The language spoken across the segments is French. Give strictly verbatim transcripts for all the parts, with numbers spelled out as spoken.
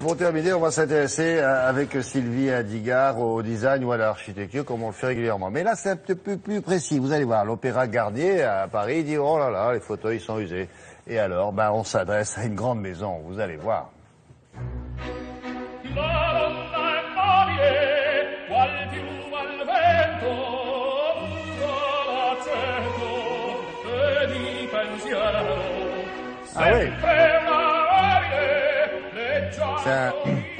Pour terminer, on va s'intéresser avec Sylvie Adigard au design ou à l'architecture, comme on le fait régulièrement. Mais là, c'est un peu plus, plus précis. Vous allez voir, l'Opéra Garnier à Paris dit « Oh là là, les fauteuils sont usés ». Et alors, ben, on s'adresse à une grande maison, vous allez voir. Ah oui. C'est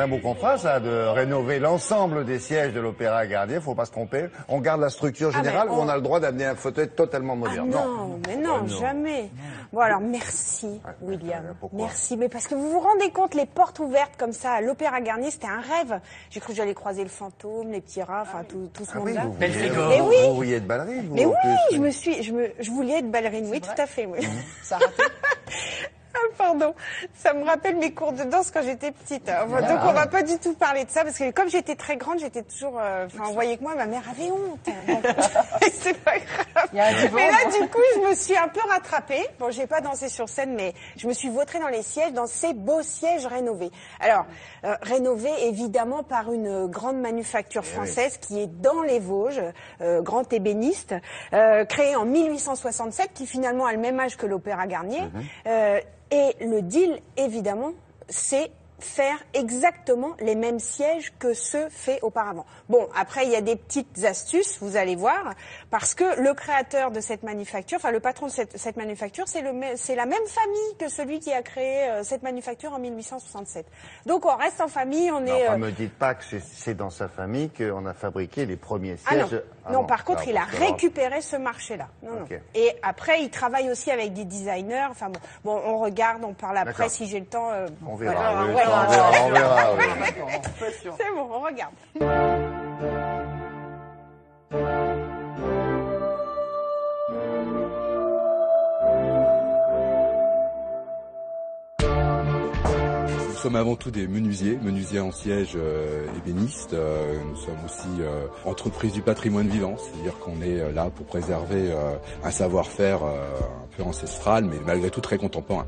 un, un beau contrat, ça, de rénover l'ensemble des sièges de l'Opéra Garnier. Faut pas se tromper. On garde la structure générale, ah ben on... ou on a le droit d'amener un fauteuil totalement moderne? Ah non, non, mais non, euh, non, jamais. Bon, alors, merci, ah, William. Merci, mais parce que vous vous rendez compte, les portes ouvertes comme ça à l'Opéra Garnier, c'était un rêve. J'ai cru que j'allais croiser le fantôme, les petits rats, enfin, tout, tout ce ah monde-là. Oui, mais oui, vous vouliez être ballerine, vous? Mais oui, je me suis, je me, je voulais être ballerine, oui, vrai. Tout à fait, oui. Ça a raté. Pardon, ça me rappelle mes cours de danse quand j'étais petite. Enfin, donc on va pas du tout parler de ça parce que comme j'étais très grande, j'étais toujours... Enfin, euh, voyez que moi, ma mère avait honte. C'est pas grave. Mais là, du coup, je me suis un peu rattrapée. Bon, j'ai pas dansé sur scène, mais je me suis vautrée dans les sièges, dans ces beaux sièges rénovés. Alors, euh, rénovés évidemment par une grande manufacture française qui est dans les Vosges, euh, grand ébéniste, euh, créée en mille huit cent soixante-sept, qui finalement a le même âge que l'Opéra Garnier. Euh, Et le deal, évidemment, c'est faire exactement les mêmes sièges que ceux faits auparavant. Bon, après, il y a des petites astuces, vous allez voir, parce que le créateur de cette manufacture, enfin le patron de cette, cette manufacture, c'est le, c'est la même famille que celui qui a créé euh, cette manufacture en mille huit cent soixante-sept. Donc on reste en famille, on non, est... Enfin, euh... me dites pas que c'est dans sa famille qu'on a fabriqué les premiers sièges. Ah non, ah non, non, par contre, ah, il a récupéré ce marché-là. Non, okay. non. Et après, il travaille aussi avec des designers, enfin bon, bon on regarde, on parle après, si j'ai le temps... Euh... On verra, voilà, oui. ouais. On verra, on verra, oui. C'est bon, on regarde. Nous sommes avant tout des menuisiers, menuisiers en siège, euh, ébénistes. Euh, nous sommes aussi euh, entreprise du patrimoine vivant, c'est-à-dire qu'on est euh, là pour préserver euh, un savoir-faire euh, un peu ancestral, mais malgré tout très contemporain.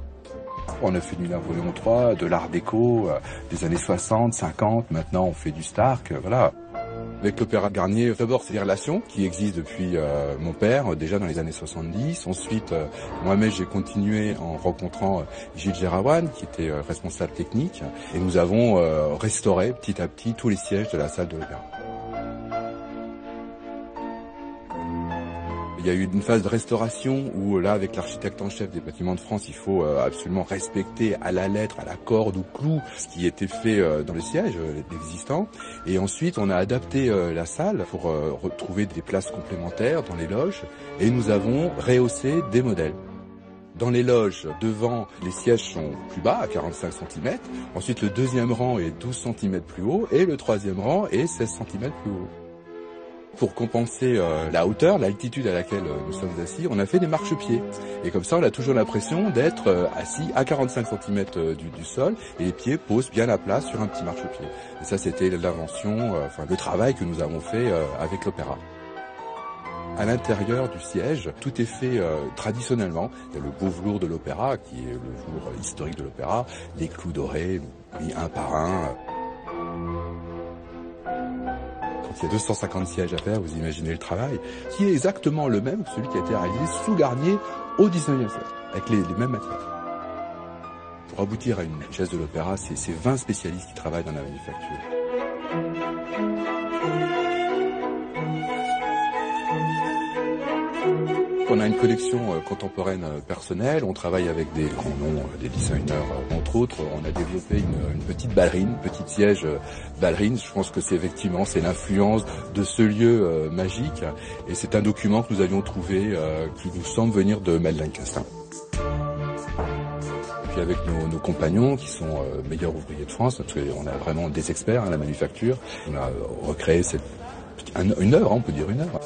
On a fait du Napoléon trois, de l'art déco, euh, des années soixante, cinquante, maintenant on fait du Stark, euh, voilà. Avec l'Opéra Garnier, d'abord c'est des relations qui existent depuis euh, mon père, déjà dans les années soixante-dix. Ensuite, euh, moi-même j'ai continué en rencontrant euh, Gilles Géraouane, qui était euh, responsable technique. Et nous avons euh, restauré petit à petit tous les sièges de la salle de l'Opéra. Il y a eu une phase de restauration où là, avec l'architecte en chef des bâtiments de France, il faut absolument respecter à la lettre, à la corde ou clou ce qui était fait dans le siège existant. Et ensuite, on a adapté la salle pour retrouver des places complémentaires dans les loges et nous avons rehaussé des modèles. Dans les loges, devant, les sièges sont plus bas, à quarante-cinq centimètres. Ensuite, le deuxième rang est douze centimètres plus haut et le troisième rang est seize centimètres plus haut. Pour compenser euh, la hauteur, l'altitude à laquelle euh, nous sommes assis, on a fait des marchepieds. Et comme ça, on a toujours l'impression d'être euh, assis à quarante-cinq centimètres euh, du, du sol et les pieds posent bien à plat sur un petit marchepied. Et ça, c'était l'invention, euh, enfin le travail que nous avons fait euh, avec l'Opéra. À l'intérieur du siège, tout est fait euh, traditionnellement. Il y a le beau velours de l'Opéra, qui est le velours historique de l'Opéra, les clous dorés, mis un par un... Euh, Il y a deux cent cinquante sièges à faire, vous imaginez le travail, qui est exactement le même que celui qui a été réalisé sous Garnier au dix-neuvième siècle, avec les, les mêmes matières. Pour aboutir à une chaise de l'Opéra, c'est vingt spécialistes qui travaillent dans la manufacture. On a une collection contemporaine personnelle, on travaille avec des grands noms, des designers, entre autres. On a développé une, une petite ballerine, petite siège ballerine. Je pense que c'est effectivement c'est l'influence de ce lieu magique. Et c'est un document que nous avions trouvé, euh, qui nous semble venir de Madeleine Castin. Puis avec nos, nos compagnons qui sont euh, meilleurs ouvriers de France, parce qu'on a vraiment des experts à hein, la manufacture. On a recréé cette, un, une œuvre, on peut dire une œuvre.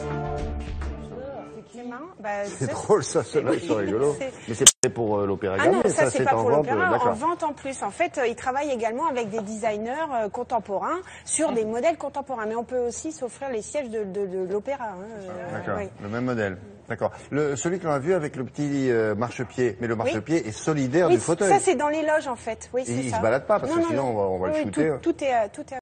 Bah, c'est drôle, ça, ceux-là, ils sont rigolos. Mais c'est pour euh, l'Opéra Garnier. Ah non, ça, ça c'est pas pour l'Opéra, en vente en plus. En fait, euh, ils travaillent également avec des designers euh, contemporains sur mmh. des modèles contemporains. Mais on peut aussi s'offrir les sièges de, de, de l'Opéra. Hein, euh, D'accord, euh, oui. le même modèle. D'accord. Celui que l'on a vu avec le petit euh, marchepied, mais le marchepied oui. est solidaire oui, du fauteuil. Ça, c'est dans les loges, en fait. Oui, c'est ça. Il ne se balade pas, parce non, que non, sinon, on va, on va oui, le shooter. Tout, tout est... Tout est